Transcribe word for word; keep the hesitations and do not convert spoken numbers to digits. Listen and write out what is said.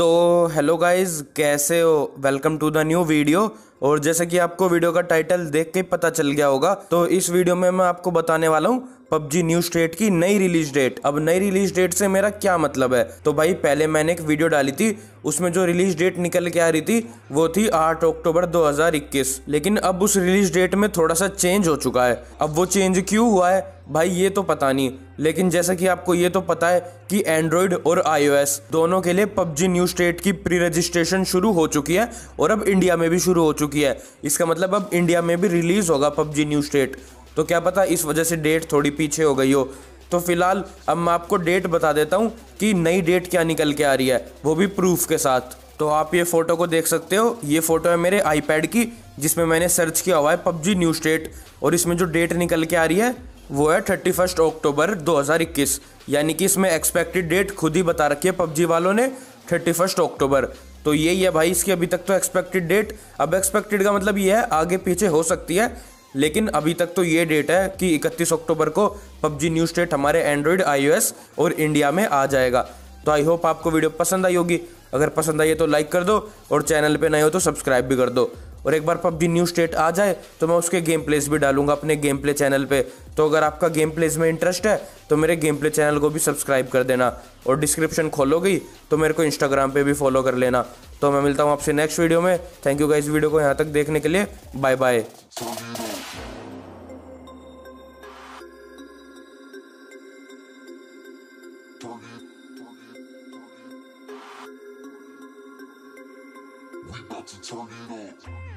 तो hello guys, कैसे हो? Welcome to the new video. और जैसे कि आपको वीडियो का टाइटल देख के पता चल गया होगा, तो इस वीडियो में मैं आपको बताने वाला हूँ पबजी न्यू स्टेट की नई रिलीज डेट। अब नई रिलीज डेट से मेरा क्या मतलब है? तो भाई पहले मैंने एक वीडियो डाली थी, उसमें जो रिलीज डेट निकल के आ रही थी वो थी आठ अक्टूबर दो हज़ार इक्कीस। लेकिन अब उस रिलीज डेट में थोड़ा सा चेंज हो चुका है। अब वो चेंज क्यों हुआ है भाई ये तो पता नहीं, लेकिन जैसा कि आपको ये तो पता है कि एंड्रॉयड और आईओएस दोनों के लिए पबजी न्यू स्टेट की प्री रजिस्ट्रेशन शुरू हो चुकी है और अब इंडिया में भी शुरू हो चुकी है। इसका मतलब अब इंडिया में भी रिलीज़ होगा पबजी न्यू स्टेट। तो क्या पता इस वजह से डेट थोड़ी पीछे हो गई हो। तो फिलहाल अब मैं आपको डेट बता देता हूँ कि नई डेट क्या निकल के आ रही है, वो भी प्रूफ के साथ। तो आप ये फ़ोटो को देख सकते हो, ये फ़ोटो है मेरे आईपैड की, जिसमें मैंने सर्च किया हुआ है पबजी न्यू स्टेट, और इसमें जो डेट निकल के आ रही है वो है थर्टी फर्स्ट अक्टूबर दो हज़ार इक्कीस। यानी कि इसमें एक्सपेक्टेड डेट खुद ही बता रखी है पबजी वालों ने, थर्टी फर्स्ट अक्टूबर। तो यही है भाई इसकी अभी तक तो एक्सपेक्टेड डेट। अब एक्सपेक्टेड का मतलब ये है आगे पीछे हो सकती है, लेकिन अभी तक तो ये डेट है कि इकतीस अक्टूबर को पबजी न्यू स्टेट हमारे एंड्रॉयड, आईओएस और इंडिया में आ जाएगा। तो आई होप आपको वीडियो पसंद आई होगी। अगर पसंद आई है तो लाइक कर दो, और चैनल पे नए हो तो सब्सक्राइब भी कर दो। और एक बार पबजी न्यू स्टेट आ जाए तो मैं उसके गेम प्लेस भी डालूंगा अपने गेम प्ले चैनल पे। तो अगर आपका गेम प्लेस में इंटरेस्ट है तो मेरे गेम प्ले चैनल को भी सब्सक्राइब कर देना, और डिस्क्रिप्शन खोलोगी तो मेरे को इंस्टाग्राम पे भी फॉलो कर लेना। तो मैं मिलता हूँ आपसे नेक्स्ट वीडियो में। थैंक यू गाइस वीडियो को यहाँ तक देखने के लिए। Bye bye. We 'bout to turn it up.